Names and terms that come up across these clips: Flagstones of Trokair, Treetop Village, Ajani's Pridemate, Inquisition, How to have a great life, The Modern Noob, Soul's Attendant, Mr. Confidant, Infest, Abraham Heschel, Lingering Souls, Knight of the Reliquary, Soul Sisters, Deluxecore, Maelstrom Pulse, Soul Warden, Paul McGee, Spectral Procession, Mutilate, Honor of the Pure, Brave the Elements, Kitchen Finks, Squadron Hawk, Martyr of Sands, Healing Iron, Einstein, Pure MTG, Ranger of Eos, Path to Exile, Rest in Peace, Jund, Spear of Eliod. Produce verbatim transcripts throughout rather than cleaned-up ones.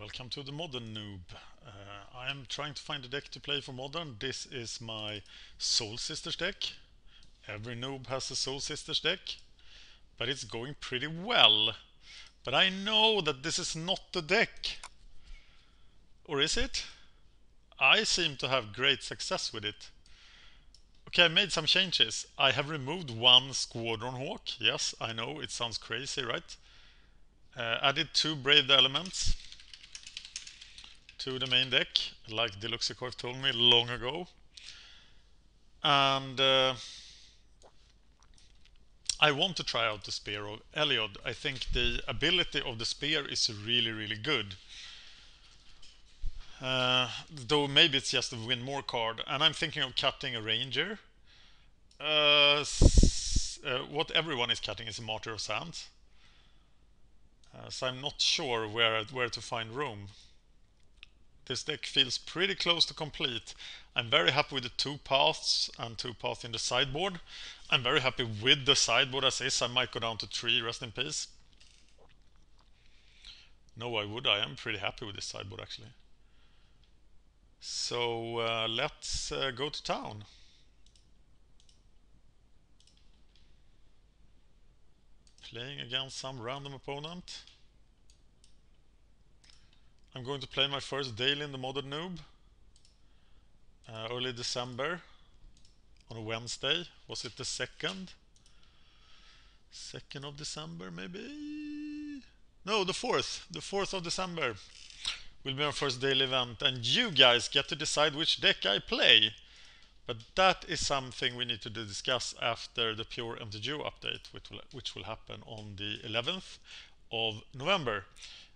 welcome to the Modern Noob. Uh, I am trying to find a deck to play for Modern. This is my Soul Sisters deck. Every noob has a Soul Sisters deck, but it's going pretty well. But I know that this is not the deck. Or is it? I seem to have great success with it. Okay, I made some changes. I have removed one Squadron Hawk. Yes, I know, it sounds crazy, right? Uh, added two Brave the Elements to the main deck, like Deluxecore told me long ago. And uh, I want to try out the Spear of Eliod. I think the ability of the Spear is really, really good. Uh, though maybe it's just a win more card. And I'm thinking of cutting a Ranger. Uh, uh, what everyone is cutting is a Martyr of Sands. Uh, so I'm not sure where where to find room. This deck feels pretty close to complete. I'm very happy with the two paths and two paths in the sideboard. I'm very happy with the sideboard as is. I might go down to three, Rest in Peace. No, I would. I am pretty happy with this sideboard actually. So uh, let's uh, go to town. Playing against some random opponent. I'm going to play my first daily in the Modern Noob. Uh, early December. On a Wednesday. Was it the second? second of December maybe? No, the fourth. The fourth of December will be our first daily event, and you guys get to decide which deck I play. But that is something we need to discuss after the Pure M T G update, which will, which will happen on the eleventh of November.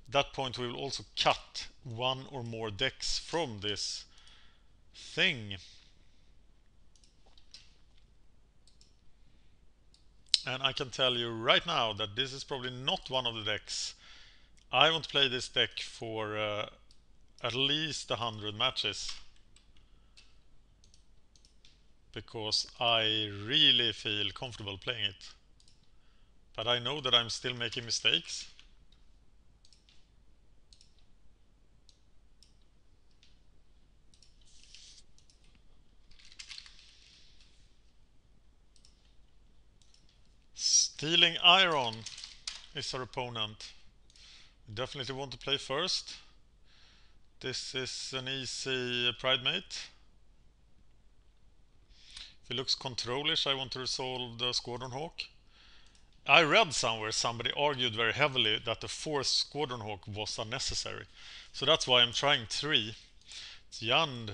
At that point we will also cut one or more decks from this thing. And I can tell you right now that this is probably not one of the decks. I want to play this deck for uh, at least one hundred matches. Because I really feel comfortable playing it. But I know that I'm still making mistakes. Healing Iron is our opponent. We definitely want to play first. This is an easy Pridemate. If it looks controlish, I want to resolve the Squadron Hawk. I read somewhere somebody argued very heavily that the fourth Squadron Hawk was unnecessary. So that's why I'm trying three. It's Jund.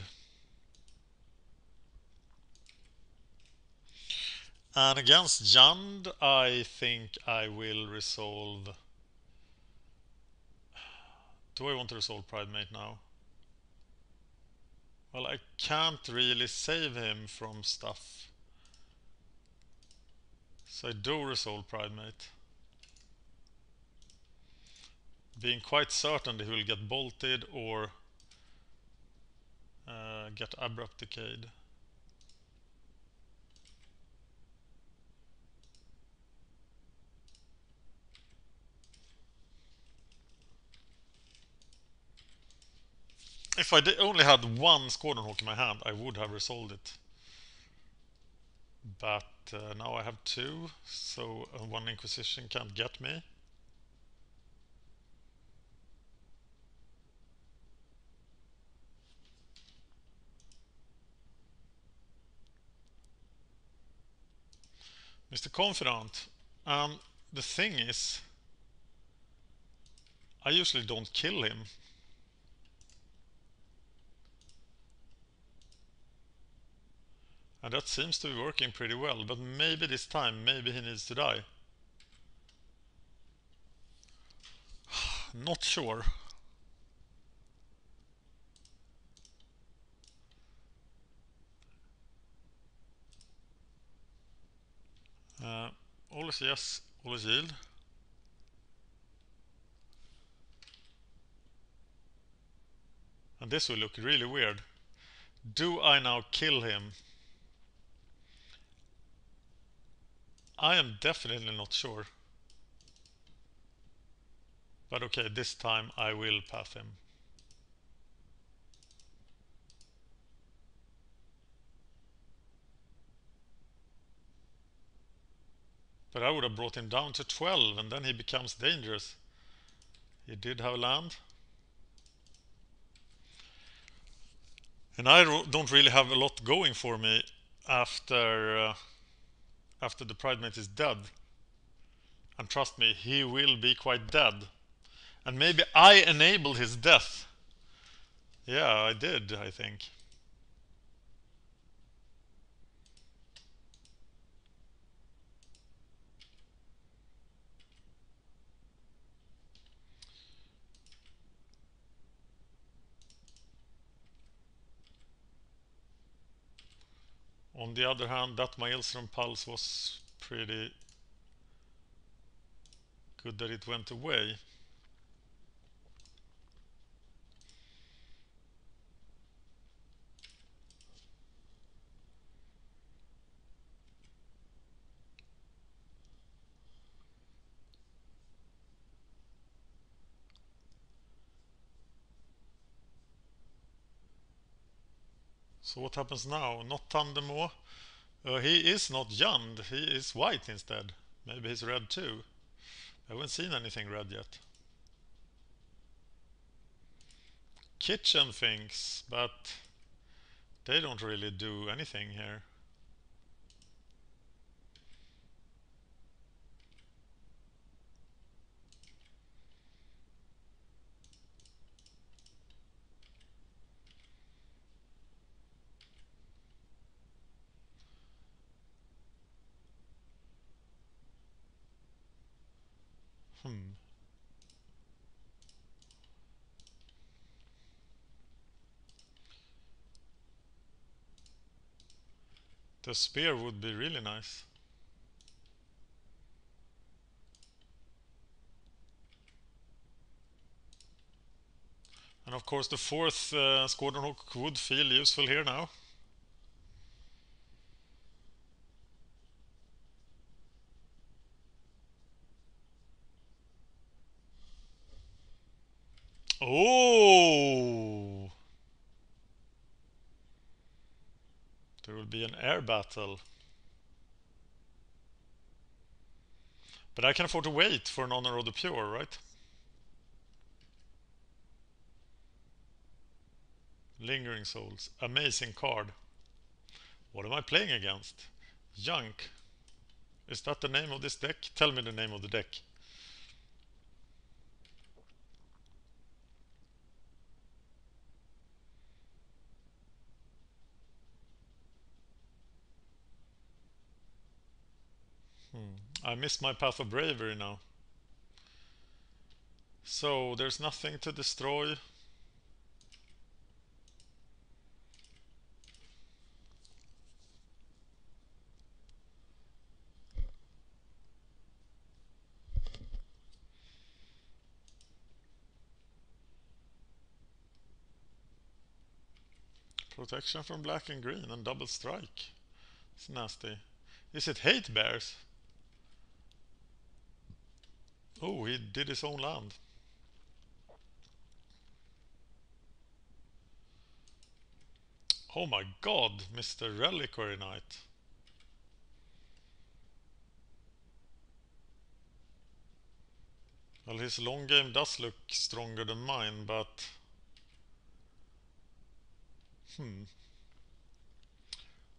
And against Jund, I think I will resolve... Do I want to resolve Pridemate now? Well, I can't really save him from stuff. So I do resolve Pridemate. Being quite certain that he will get bolted or uh, get Abrupt Decayed. If I only had one Squadron Hawk in my hand, I would have resolved it. But uh, now I have two, so one Inquisition can't get me. Mister Confidant. Um, the thing is, I usually don't kill him. And that seems to be working pretty well, but maybe this time, maybe he needs to die. Not sure. Uh, always yes, always yield. And this will look really weird. Do I now kill him? I am definitely not sure. But okay, this time I will path him. But I would have brought him down to twelve, and then he becomes dangerous. He did have land. And I don't really have a lot going for me after uh, after the Pridemate is dead. And trust me, he will be quite dead. And maybe I enabled his death. Yeah, I did, I think. On the other hand, that Maelstrom Pulse was pretty good that it went away. So what happens now? Not Tandemore. Uh, he is not Jund, he is white instead. Maybe he's red too. I haven't seen anything red yet. Kitchen Finks, but they don't really do anything here. Hmm. The spear would be really nice. And of course the fourth uh, Squadron Hawk would feel useful here now. Oh! There will be an air battle. But I can afford to wait for an Honor of the Pure, right? Lingering Souls. Amazing card. What am I playing against? Junk. Is that the name of this deck? Tell me the name of the deck. I miss my Path of Bravery now. So there's nothing to destroy. Protection from black and green and double strike. It's nasty. Is it Hate Bears? Oh, he did his own land. Oh my god, Mister Reliquary Knight. Well, his long game does look stronger than mine, but... Hmm.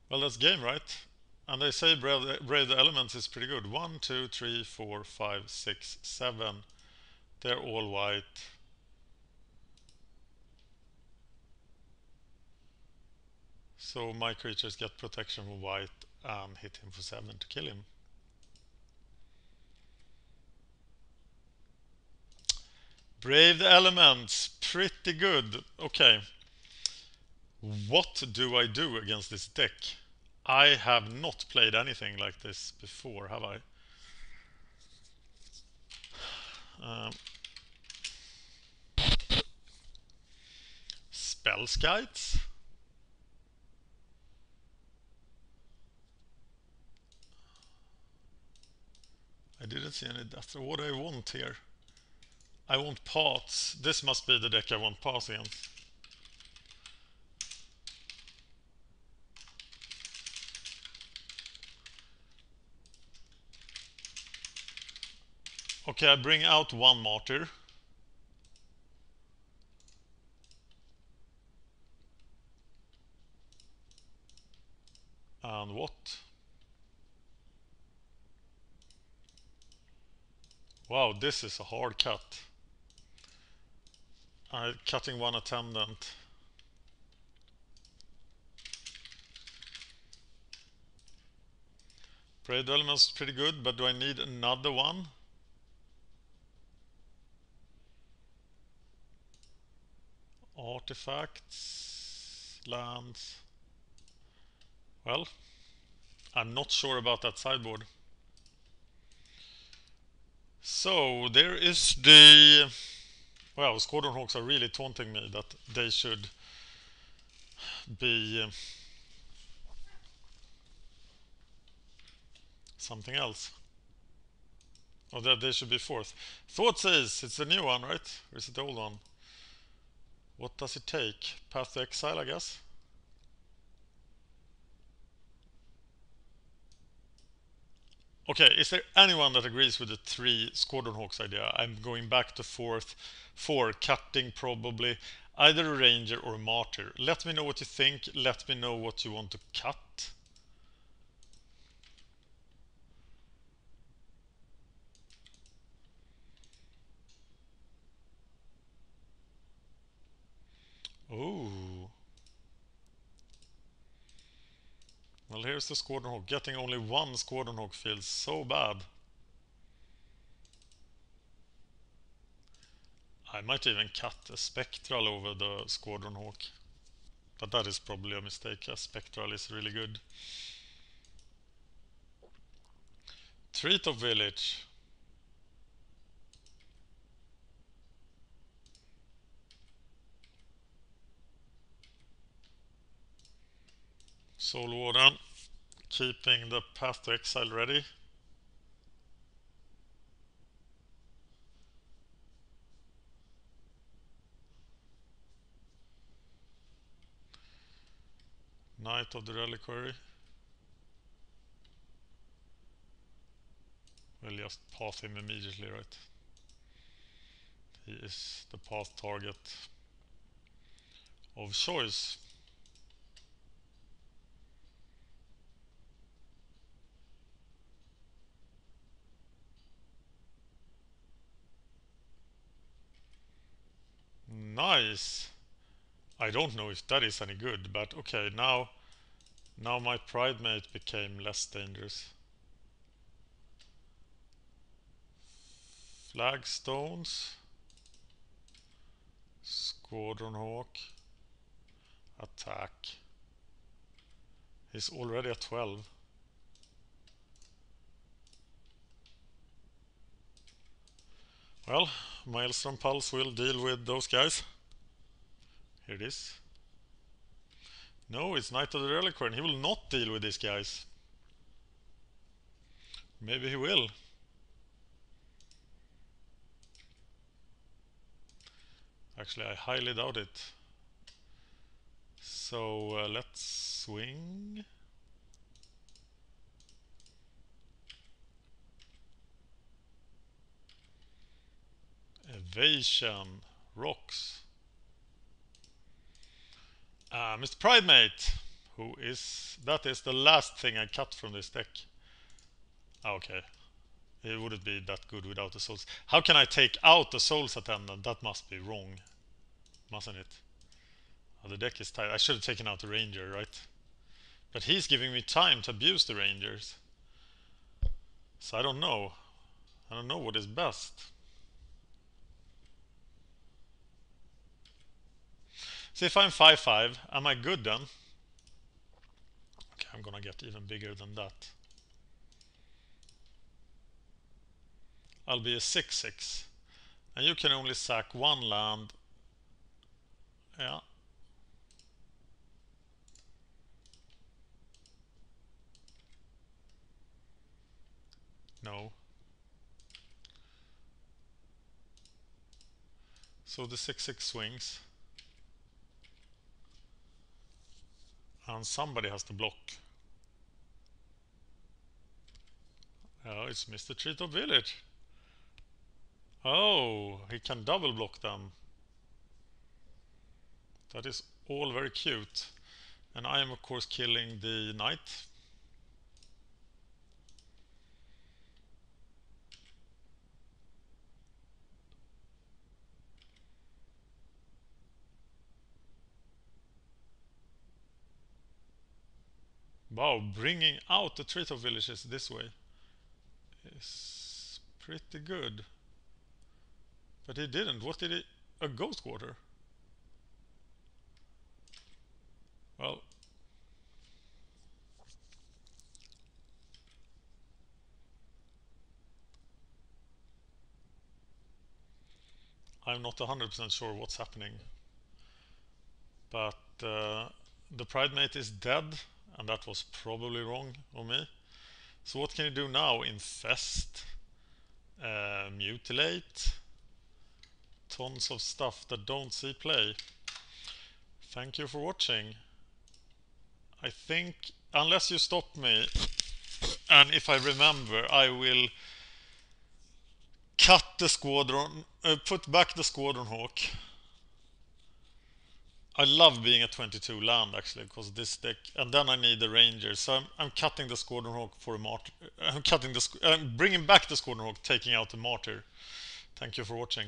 Well, that's game, right? And they say Brave the, Brave the Elements is pretty good. One, two, three, four, five, six, seven. They're all white. So my creatures get protection from white and hit him for seven to kill him. Brave the Elements, pretty good. Okay. What do I do against this deck? I have not played anything like this before, have I? Um, Spellskites? I didn't see any. That's what I want here. I want parts. This must be the deck I want parts in. Okay, I bring out one Martyr. And what? Wow, this is a hard cut. I'm cutting one attendant. Brave the Elements is pretty good, but do I need another one? Artifacts, lands. Well, I'm not sure about that sideboard. So there is the... Well, Squadron Hawks are really taunting me that they should be something else. Or that they should be fourth. Thought says it's the new one, right? Or is it the old one? What does it take? Path to Exile, I guess. Okay, is there anyone that agrees with the three Squadron Hawks idea? I'm going back to fourth, four, cutting probably either a Ranger or a Martyr. Let me know what you think. Let me know what you want to cut. Oh. Well, here's the Squadron Hawk. Getting only one Squadron Hawk feels so bad. I might even cut a Spectral over the Squadron Hawk. But that is probably a mistake, as Spectral is really good. Treetop Village. Soul Warden, keeping the Path to Exile ready. Knight of the Reliquary. We'll just path him immediately, right? He is the path target of choice. Nice. I don't know if that is any good, but okay, now now my Pridemate became less dangerous. Flagstones, Squadron Hawk, attack. He's already at twelve. Well, Maelstrom Pulse will deal with those guys. Here it is. No, it's Knight of the Reliquary, and he will not deal with these guys. Maybe he will. Actually, I highly doubt it. So, uh, let's swing. Evasion, rocks. Uh, Mister Pridemate, who is... That is the last thing I cut from this deck. Okay. It wouldn't be that good without the Souls. How can I take out the Soul's Attendant? That must be wrong. Mustn't it? Oh, the deck is tight. I should have taken out the Ranger, right? But he's giving me time to abuse the Rangers. So I don't know. I don't know what is best. So if I'm five five, am I good then? Okay, I'm gonna get even bigger than that. I'll be a six six. And you can only sack one land. Yeah. No. So the six six swings. And somebody has to block. Oh, it's Mister Treetop Village. Oh, he can double block them. That is all very cute. And I am of course killing the knight. Wow, bringing out the Treetop Villages this way is pretty good. But he didn't. What did he? A Ghost Quarter? Well. I'm not one hundred percent sure what's happening. But uh, the Pridemate is dead. And that was probably wrong on me. So what can you do now? Infest, uh, mutilate, tons of stuff that don't see play. Thank you for watching. I think, unless you stop me, and if I remember, I will cut the squadron, uh, put back the Squadron Hawk. I love being at twenty-two land actually, because this deck, and then I need the Ranger, so I'm, I'm cutting the Squadron Hawk for a Martyr. I'm cutting the, I'm bringing back the Squadron Hawk, taking out the Martyr. Thank you for watching.